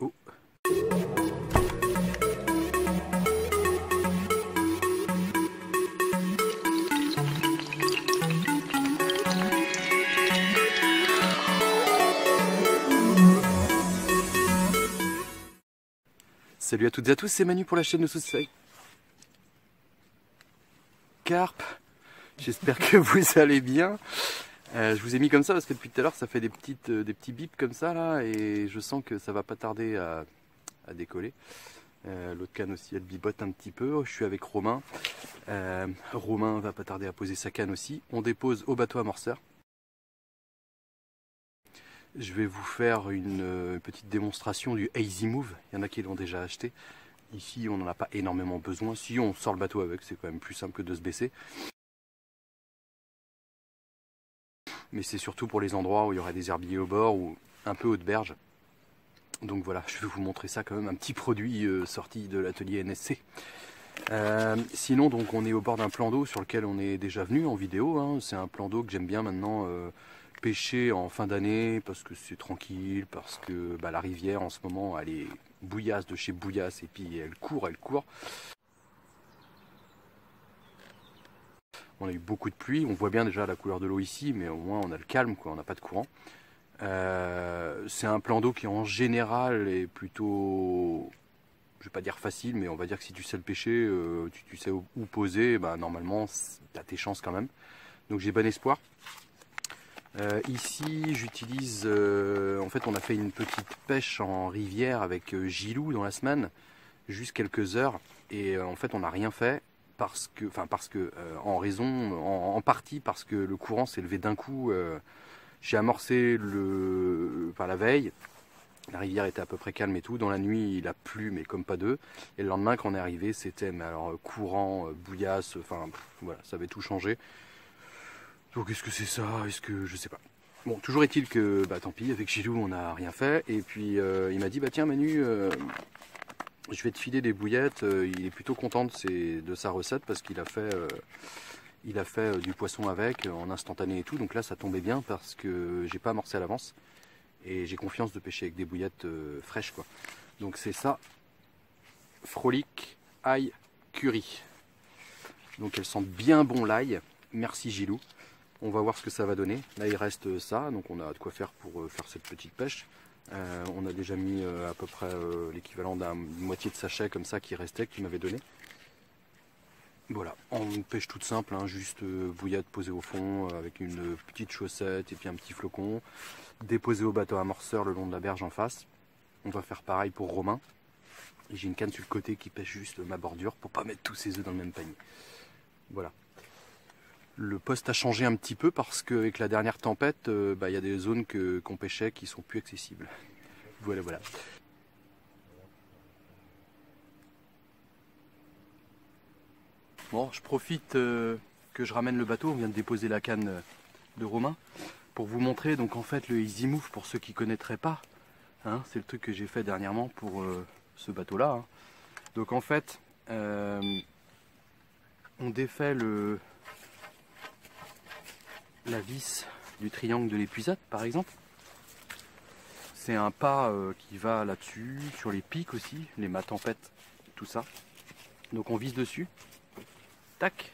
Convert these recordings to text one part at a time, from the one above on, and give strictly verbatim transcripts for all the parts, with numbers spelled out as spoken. Oh. Salut à toutes et à tous, c'est Manu pour la chaîne de Sous Carpe. J'espère que vous allez bien. Euh, je vous ai mis comme ça parce que depuis tout à l'heure ça fait des, petites, euh, des petits bips comme ça là et je sens que ça va pas tarder à, à décoller. Euh, L'autre canne aussi elle bibote un petit peu. Oh, je suis avec Romain. Euh, Romain va pas tarder à poser sa canne aussi. On dépose au bateau amorceur. Je vais vous faire une, euh, une petite démonstration du Easy Move. Il y en a qui l'ont déjà acheté. Ici on n'en a pas énormément besoin. Si on sort le bateau avec, c'est quand même plus simple que de se baisser. Mais c'est surtout pour les endroits où il y aurait des herbiers au bord ou un peu haut de berge. Donc voilà, je vais vous montrer ça quand même, un petit produit euh, sorti de l'atelier N S C. Euh, sinon, donc on est au bord d'un plan d'eau sur lequel on est déjà venu en vidéo. Hein. C'est un plan d'eau que j'aime bien maintenant euh, pêcher en fin d'année parce que c'est tranquille, parce que bah, la rivière en ce moment elle est bouillasse de chez bouillasse et puis elle court, elle court. On a eu beaucoup de pluie, on voit bien déjà la couleur de l'eau ici, mais au moins on a le calme, quoi. On n'a pas de courant. Euh, c'est un plan d'eau qui en général est plutôt, je ne vais pas dire facile, mais on va dire que si tu sais le pêcher, euh, tu, tu sais où, où poser, bah, normalement tu as tes chances quand même. Donc j'ai bon espoir. Euh, ici j'utilise, euh, en fait on a fait une petite pêche en rivière avec Gilou dans la semaine, juste quelques heures, et euh, en fait on n'a rien fait. Parce que, enfin parce que, euh, en raison, en, en partie parce que le courant s'est levé d'un coup. Euh, j'ai amorcé le, enfin, la veille, la rivière était à peu près calme et tout. Dans la nuit, il a plu, mais comme pas deux. Et le lendemain, quand on est arrivé, c'était mais alors courant, bouillasse, enfin pff, voilà, ça avait tout changé. Donc est-ce que c'est ça? Est-ce que je sais pas. Bon, toujours est-il que, bah tant pis, avec Gilou, on n'a rien fait. Et puis euh, il m'a dit, bah tiens Manu. Euh, Je vais te filer des bouillettes, il est plutôt content de, ses, de sa recette parce qu'il a fait, euh, il a fait du poisson avec, en instantané et tout. Donc là ça tombait bien parce que j'ai pas amorcé à l'avance et j'ai confiance de pêcher avec des bouillettes euh, fraîches, quoi. Donc c'est ça, Frolic Eye Curry. Donc elles sentent bien bon l'ail, merci Gilou. On va voir ce que ça va donner. Là il reste ça, donc on a de quoi faire pour faire cette petite pêche. Euh, on a déjà mis euh, à peu près euh, l'équivalent d'un moitié de sachet comme ça qui restait, qui m'avait donné. Voilà, en pêche toute simple, hein, juste euh, bouillade posée au fond euh, avec une petite chaussette et puis un petit flocon, déposé au bateau amorceur le long de la berge en face. On va faire pareil pour Romain. J'ai une canne sur le côté qui pêche juste ma bordure pour pas mettre tous ses œufs dans le même panier. Voilà. Le poste a changé un petit peu parce qu'avec la dernière tempête, euh, bah, y a des zones que, qu'on pêchait qui sont plus accessibles. Voilà, voilà. Bon, je profite euh, que je ramène le bateau. On vient de déposer la canne de Romain pour vous montrer. Donc en fait, le Easy Move, pour ceux qui ne connaîtraient pas, hein, c'est le truc que j'ai fait dernièrement pour euh, ce bateau-là. Hein. Donc en fait, euh, on défait le... la vis du triangle de l'épuisette par exemple. C'est un pas euh, qui va là-dessus, sur les pics aussi, les mâts tempêtes, tout ça. Donc on vise dessus, tac,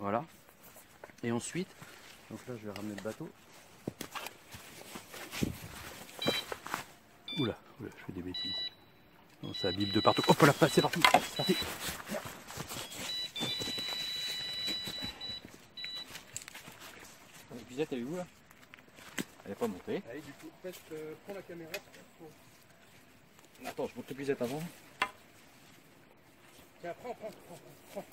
voilà. Et ensuite, donc là je vais ramener le bateau. Oula, oula, je fais des bêtises. Non, ça bible de partout. Hop là, c'est parti, c'est parti. Elle est où là? Elle n'est pas montée. Allez, du coup, pêche, euh, prends la caméra. Attends, je monte l'épuisette avant. Tiens, prends, prends, prends, prends.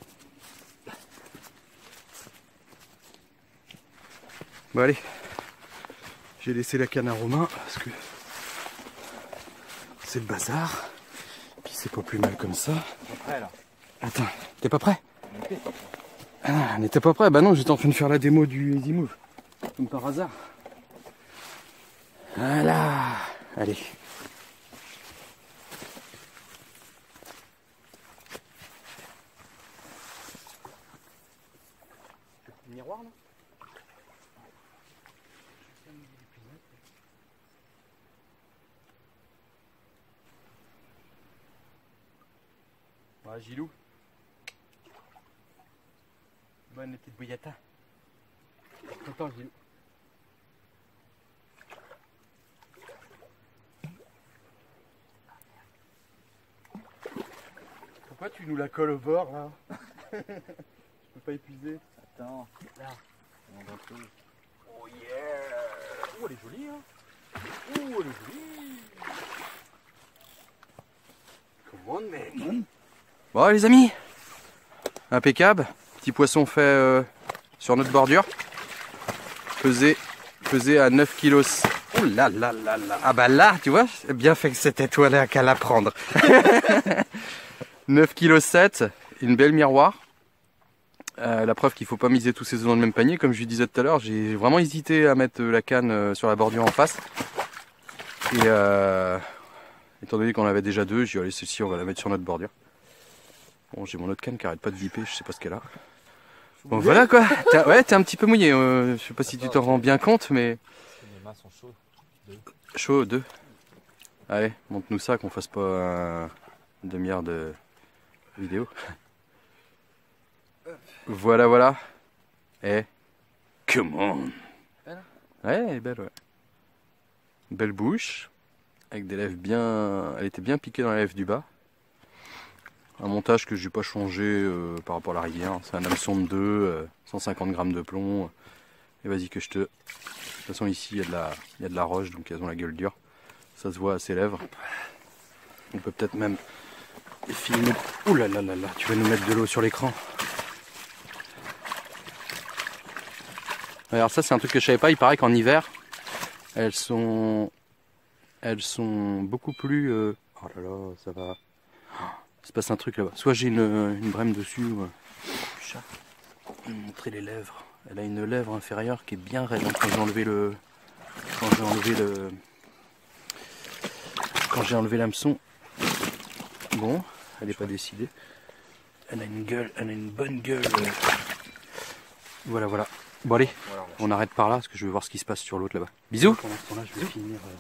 Bon, allez. J'ai laissé la canne à Romain parce que c'est le bazar. Puis c'est pas plus mal comme ça. T'es pas prêt là? Attends, t'es pas prêt? Okay, pas prêt. Ah, on n'était pas prêt. Bah non, j'étais en train de faire la démo du Easy Move. Comme par hasard. Voilà. Allez. Le miroir, non? Voilà, Gilou. Bonne petite bouillata. Content, Gilou. Pourquoi tu nous la colles au bord là? Je peux pas épuiser. Attends, là. On va tout. Oh yeah! Oh, elle est jolie, hein? Oh, elle est jolie! Comment on est? Mmh. Bon, les amis, impeccable. Petit poisson fait euh, sur notre bordure. Pesé, pesé à neuf kilos. Oh là là là là! Ah bah là, tu vois, c'est bien fait que c'était toi là qu'à la prendre. neuf virgule sept kilos, une belle miroir. Euh, la preuve qu'il faut pas miser tous ses œufs dans le même panier. Comme je lui disais tout à l'heure, j'ai vraiment hésité à mettre la canne sur la bordure en face. Et euh, étant donné qu'on avait déjà deux, j'ai dit allez, celle-ci on va la mettre sur notre bordure. Bon, j'ai mon autre canne qui arrête pas de viper, je sais pas ce qu'elle a. Bon voilà quoi. T'as, ouais, t'es un petit peu mouillé. Euh, je sais pas si tu t'en rends bien compte, mais. Les mains sont chauds. Deux. Chauds, deux. Allez, montre-nous ça, qu'on fasse pas euh, une demi-heure de vidéo. Voilà, voilà. Eh, come on. Belle. Ouais, elle est belle, ouais. Belle bouche, avec des lèvres bien. Elle était bien piquée dans les lèvres du bas. Un montage que j'ai pas changé euh, par rapport à la rivière. C'est un hameçon de deux, euh, cent cinquante grammes de plomb. Et vas-y que je te. De toute façon, ici, il y, y a de la roche, donc elles ont la gueule dure. Ça se voit à ses lèvres. On peut peut-être même filmer. Ouh là là là là, tu vas nous mettre de l'eau sur l'écran. Alors ça, c'est un truc que je savais pas. Il paraît qu'en hiver, elles sont, elles sont beaucoup plus. Euh... Oh là là, ça va. Oh, il se passe un truc là-bas. Soit j'ai une, une brème dessus. Ou... Chat. Je vais vous montrer les lèvres. Elle a une lèvre inférieure qui est bien raide. Quand j'ai enlevé le, quand j'ai enlevé le, quand j'ai enlevé l'hameçon. Bon, elle n'est pas décidée. Elle a une gueule, elle a une bonne gueule. Voilà, voilà. Bon allez, voilà, on, on arrête par là parce que je veux voir ce qui se passe sur l'autre là-bas. Bisous. Pendant ce temps-là, je vais finir euh,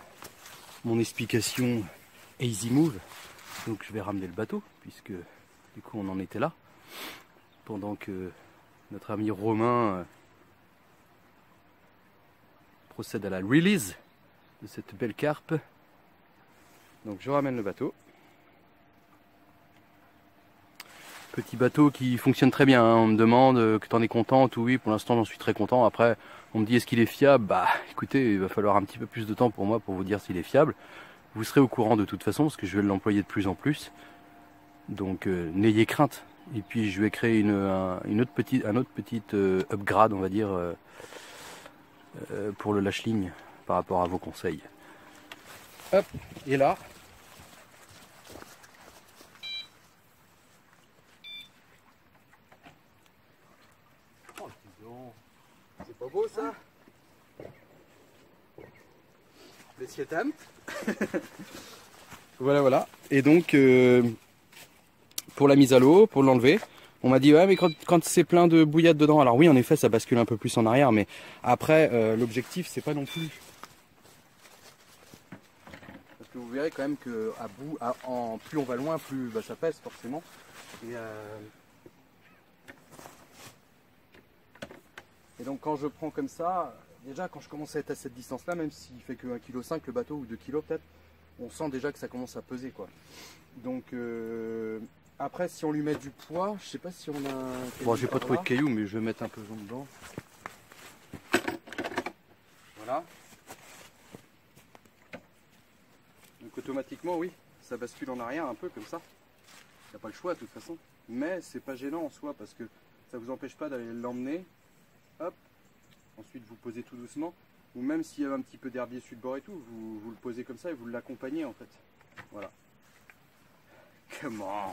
mon explication Easy Move. Donc je vais ramener le bateau puisque du coup on en était là. Pendant que notre ami Romain euh, procède à la release de cette belle carpe. Donc je ramène le bateau. Petit bateau qui fonctionne très bien, hein. On me demande que t'en es contente, oui, pour l'instant j'en suis très content. Après on me dit est-ce qu'il est fiable, bah écoutez il va falloir un petit peu plus de temps pour moi pour vous dire s'il est fiable. Vous serez au courant de toute façon parce que je vais l'employer de plus en plus, donc euh, n'ayez crainte. Et puis je vais créer une, un, une autre petite, un autre petit euh, upgrade on va dire euh, euh, pour le lashling par rapport à vos conseils. Hop, et là c'est pas beau ça? Voilà, voilà. Et donc, euh, pour la mise à l'eau, pour l'enlever, on m'a dit, ouais, mais quand, quand c'est plein de bouillade dedans, alors oui, en effet, ça bascule un peu plus en arrière, mais après, euh, l'objectif, c'est pas non plus. Parce que vous verrez quand même que à bout, à, en, plus on va loin, plus bah, ça pèse forcément. Et, euh... Et donc quand je prends comme ça, déjà quand je commence à être à cette distance-là, même s'il fait que un virgule cinq kilos le bateau ou deux kilos peut-être, on sent déjà que ça commence à peser quoi. Donc euh, après si on lui met du poids, je sais pas si on a... Bon j'ai pas trouvé de cailloux mais je vais mettre un peu jaune dedans. Voilà. Donc automatiquement oui, ça bascule en arrière un peu comme ça. Il n'y a pas le choix de toute façon. Mais c'est pas gênant en soi parce que ça vous empêche pas d'aller l'emmener. Hop, ensuite vous posez tout doucement, ou même s'il y a un petit peu d'herbier sur le bord et tout, vous, vous le posez comme ça et vous l'accompagnez en fait. Voilà. Come on.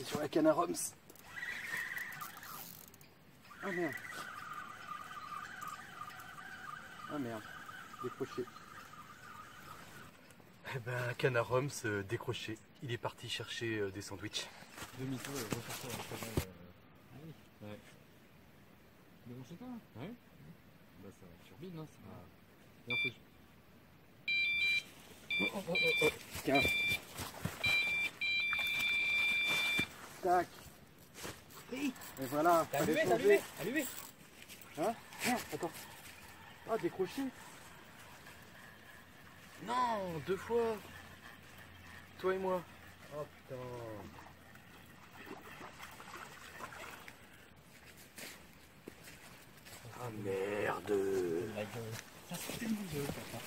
c'est sur la canne à Roms. Ah merde. Ah merde. Décroché. Eh ben, canne à Roms euh, décroché. Il est parti chercher euh, des sandwichs. Demi-tour, euh, recherche un cheval. Ah oui. Ouais. Devant chez toi? Ouais. Ouais. Bah, ça va être turbine, hein. Ça va. Ouais. Oh, oh, oh, oh, oh. Tiens. Tac. Oui. Et voilà. T'as allumé, t'as allumé, allumé. Hein? Non, attends. Ah, décroché. Non, deux fois. Toi et moi. Oh putain. Ah merde. Ça se fait une vidéo, papa.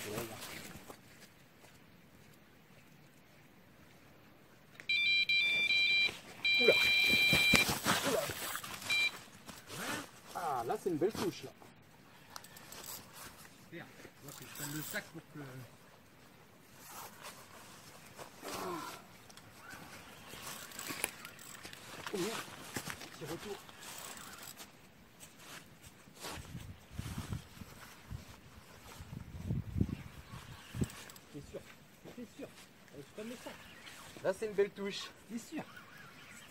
Oula. Oula. Ah là c'est une belle touche là. Merde, il faut que je prenne le sac pour que... Oh merde, c'est retour. C'est sûr, c'est sûr, je prenne le sac. Là c'est une belle touche. C'est sûr.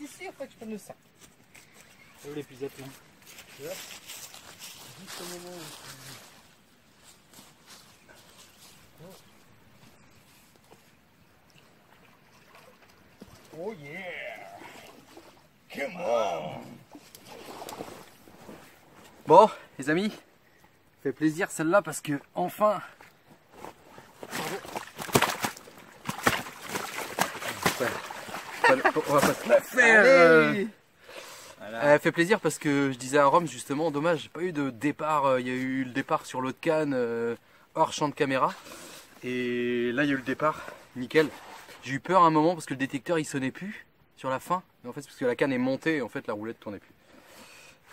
C'est sûr, faut que je prenne le sac. Oh, l'épuisateur. Tu vois ? Juste au moment où... Oh, oh yeah! Come on! Bon, les amis, ça fait plaisir celle-là parce que, enfin... Pardon. Ouais. On va pas se la faire. Euh... Voilà. Elle fait plaisir parce que je disais à Rome justement, dommage, j'ai pas eu de départ. Il y a eu le départ sur l'autre canne euh, hors champ de caméra. Et là il y a eu le départ, nickel. J'ai eu peur à un moment parce que le détecteur il sonnait plus sur la fin. Mais en fait c'est parce que la canne est montée et en fait la roulette tournait plus.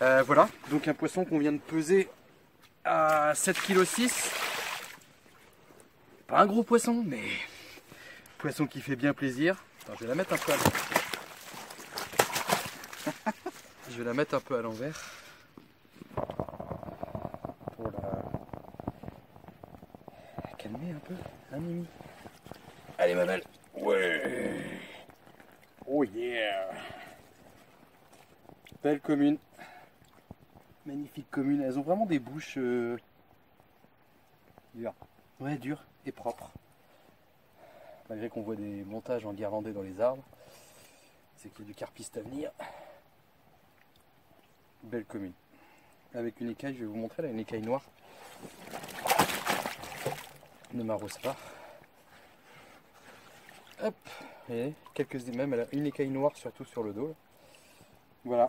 Euh, voilà, donc un poisson qu'on vient de peser à sept virgule six kilos. Pas un gros poisson, mais poisson qui fait bien plaisir. Attends, je vais la mettre un peu à l'envers. Je vais la mettre un peu à l'envers. Pour la... la calmer un peu. Un mimi. Allez ma belle. Ouais. Oh yeah. Belle commune. Magnifique commune. Elles ont vraiment des bouches euh... dures. Ouais, dures et propres. Malgré qu'on voit des montages en guirlandais dans les arbres, c'est qu'il y a du carpiste à venir. Belle commune. Avec une écaille, je vais vous montrer là, une écaille noire. Ne m'arrose pas. Hop, et quelques même, elle a une écaille noire surtout sur le dos. Là. Voilà,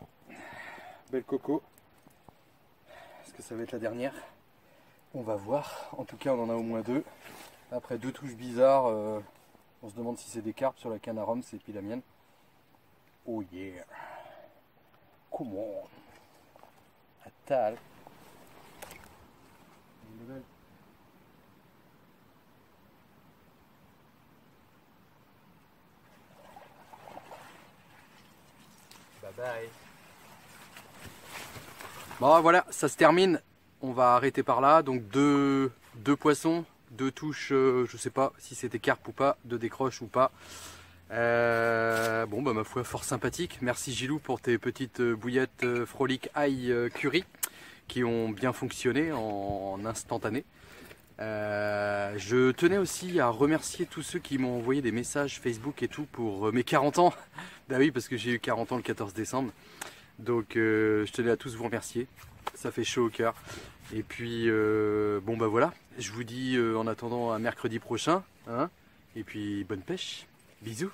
belle coco. Est-ce que ça va être la dernière? On va voir. En tout cas, on en a au moins deux. Après deux touches bizarres. Euh, On se demande si c'est des carpes sur la canne à Roms et puis la mienne. Oh yeah! Come on! Attal! Bye bye! Bon voilà, ça se termine. On va arrêter par là. Donc deux, deux poissons. Deux touches, euh, je sais pas si c'était carpe ou pas, de décroche ou pas. Euh, bon, bah ma foi, fort sympathique. Merci Gilou pour tes petites bouillettes euh, Frolic Eye Curry qui ont bien fonctionné en, en instantané. Euh, je tenais aussi à remercier tous ceux qui m'ont envoyé des messages Facebook et tout pour euh, mes quarante ans. Bah oui, parce que j'ai eu quarante ans le quatorze décembre. Donc euh, je tenais à tous vous remercier. Ça fait chaud au cœur. Et puis euh, bon bah voilà, je vous dis euh, en attendant à mercredi prochain, hein, et puis bonne pêche, bisous.